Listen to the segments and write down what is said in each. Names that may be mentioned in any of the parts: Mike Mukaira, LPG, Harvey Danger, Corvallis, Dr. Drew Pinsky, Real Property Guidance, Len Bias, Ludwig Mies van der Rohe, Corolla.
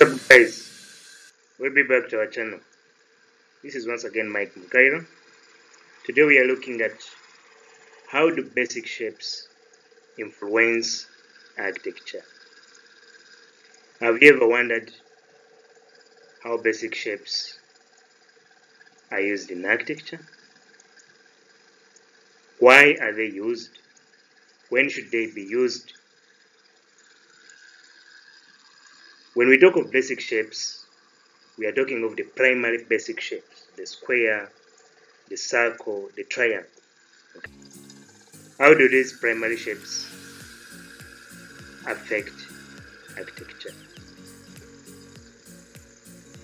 What's up guys, we'll be back to our channel. This is once again Mike Mukaira. Today we are looking at how do basic shapes influence architecture. Have you ever wondered how basic shapes are used in architecture? Why are they used? When should they be used? When we talk of basic shapes, we are talking of the primary basic shapes, the square, the circle, the triangle. Okay. How do these primary shapes affect architecture?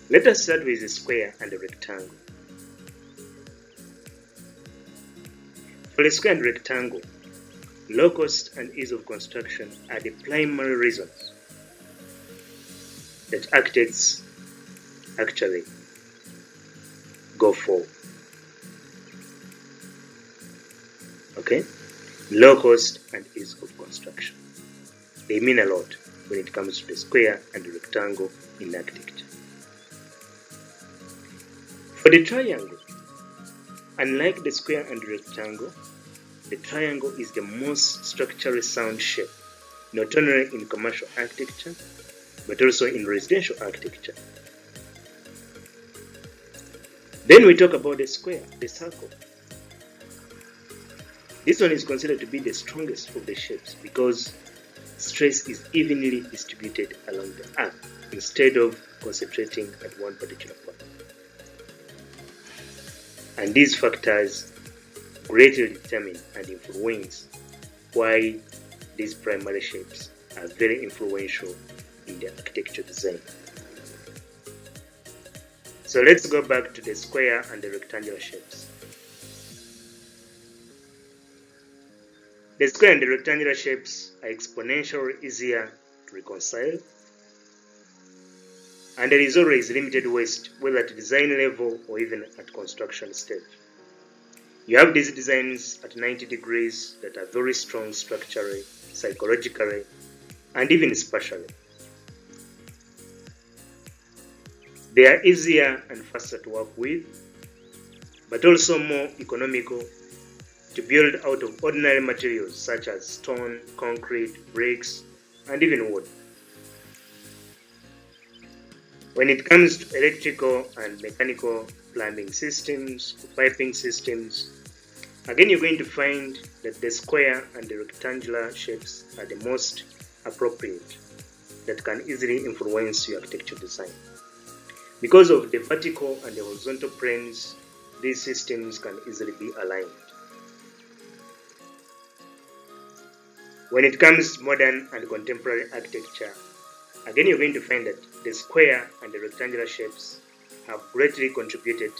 Let us start with the square and the rectangle. For the square and rectangle, low cost and ease of construction are the primary reasons that architects actually go for. Okay? Low cost and ease of construction. They mean a lot when it comes to the square and the rectangle in architecture. For the triangle, unlike the square and the rectangle, the triangle is the most structurally sound shape, not only in commercial architecture, but also in residential architecture. Then we talk about the square, the circle. This one is considered to be the strongest of the shapes because stress is evenly distributed along the arc instead of concentrating at one particular point. And these factors greatly determine and influence why these primary shapes are very influential in the architecture design. So let's go back to the square and the rectangular shapes. The square and the rectangular shapes are exponentially easier to reconcile, and there is always limited waste, whether at design level or even at construction stage. You have these designs at 90 degrees that are very strong structurally, psychologically, and even spatially. They are easier and faster to work with, but also more economical to build out of ordinary materials such as stone, concrete, bricks, and even wood. When it comes to electrical and mechanical plumbing systems, piping systems, again you're going to find that the square and the rectangular shapes are the most appropriate that can easily influence your architecture design. Because of the vertical and the horizontal planes, these systems can easily be aligned. When it comes to modern and contemporary architecture, again you're going to find that the square and the rectangular shapes have greatly contributed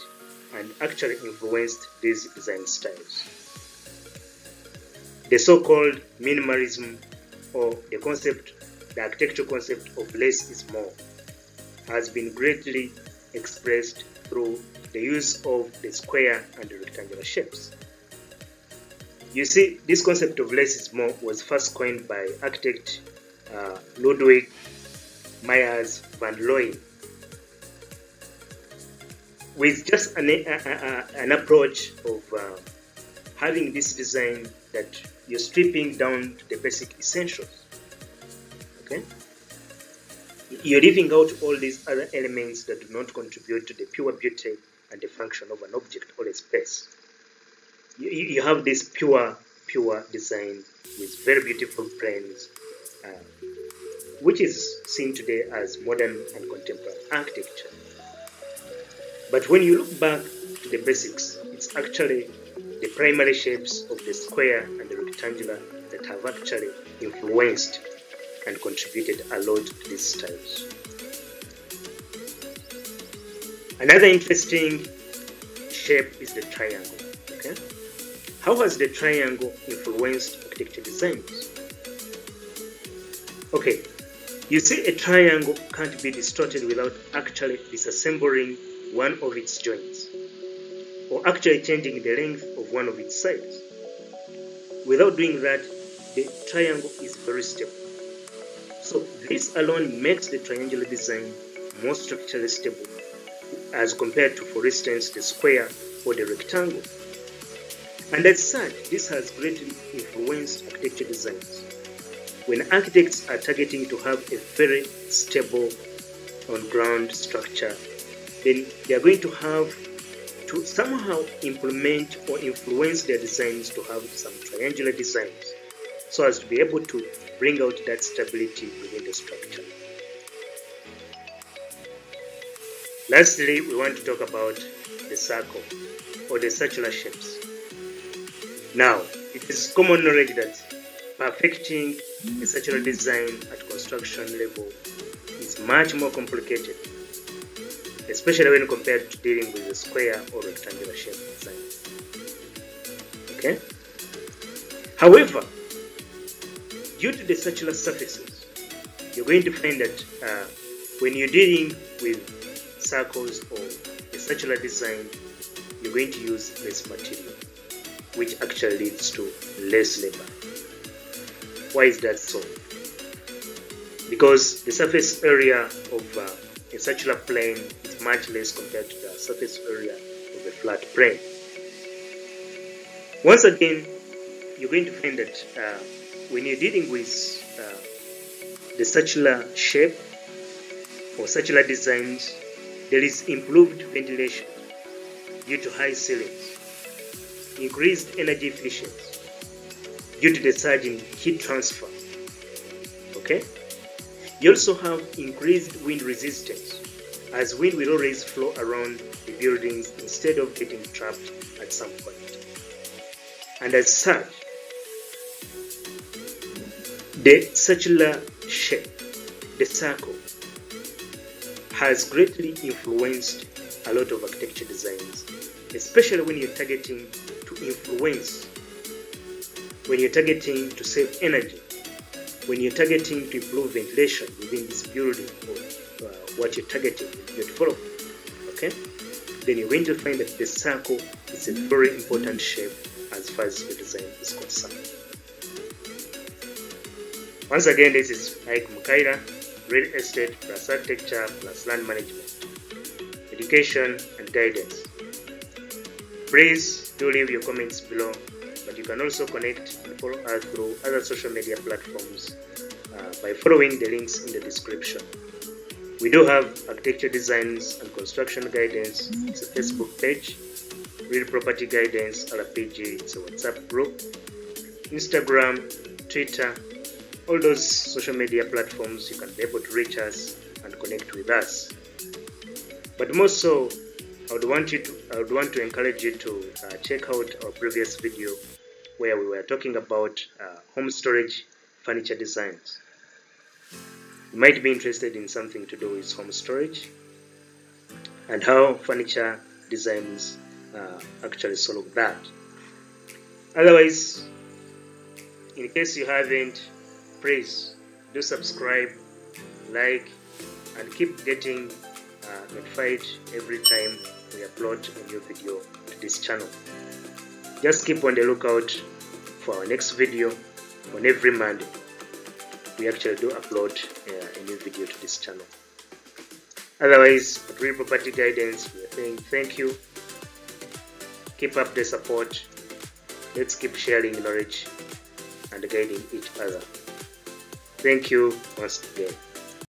and actually influenced these design styles. The so-called minimalism, or the architectural concept of less is more, has been greatly expressed through the use of the square and the rectangular shapes. You see, this concept of less is more was first coined by architect Ludwig Mies van der Rohe. With just an approach of having this design that you're stripping down to the basic essentials. Okay? You're leaving out all these other elements that do not contribute to the pure beauty and the function of an object or a space. You have this pure design with very beautiful planes, which is seen today as modern and contemporary architecture. But when you look back to the basics, it's actually the primary shapes of the square and the rectangular that have actually influenced and contributed a lot to these styles. Another interesting shape is the triangle. Okay? How has the triangle influenced architecture designs? Okay, you see, a triangle can't be distorted without actually disassembling one of its joints, or actually changing the length of one of its sides. Without doing that, the triangle is very stable. So this alone makes the triangular design more structurally stable as compared to, for instance, the square or the rectangle. And as such, this has greatly influenced architecture designs. When architects are targeting to have a very stable on-ground structure, then they are going to have to somehow implement or influence their designs to have some triangular designs, so as to be able to bring out that stability within the structure. Lastly, we want to talk about the circle or the circular shapes. Now, it is common knowledge that perfecting a circular design at construction level is much more complicated, especially when compared to dealing with the square or rectangular shape design. Okay? However, due to the circular surfaces, you're going to find that when you're dealing with circles or a circular design, you're going to use less material, which actually leads to less labor. Why is that so? Because the surface area of a circular plane is much less compared to the surface area of a flat plane. Once again, you're going to find that when you're dealing with the circular shape or circular designs, there is improved ventilation due to high ceilings, increased energy efficiency due to the surge in heat transfer. Okay? You also have increased wind resistance, as wind will always flow around the buildings instead of getting trapped at some point. And as such, the circular shape, the circle, has greatly influenced a lot of architecture designs, especially when you're targeting to influence, when you're targeting to save energy, when you're targeting to improve ventilation within this building or what you're targeting, you follow, okay? Then you're going to find that the circle is a very important shape as far as your design is concerned. Once again, this is Mike Mukaira, Real Estate plus Architecture plus Land Management, Education and Guidance. Please do leave your comments below, but you can also connect and follow us through other social media platforms by following the links in the description. We do have Architecture Designs and Construction Guidance. It's a Facebook page. Real Property Guidance LPG, it's a WhatsApp group. Instagram, Twitter, all those social media platforms, you can be able to reach us and connect with us. But more so, I would want to encourage you to check out our previous video where we were talking about home storage furniture designs. You might be interested in something to do with home storage and how furniture designs actually solve that. Otherwise, in case you haven't, please do subscribe, like, and keep getting notified every time we upload a new video to this channel. Just keep on the lookout for our next video on every Monday. We actually do upload a new video to this channel. Otherwise, at Real Property Guidance, we are saying thank you. Keep up the support. Let's keep sharing knowledge and guiding each other. Thank you once again.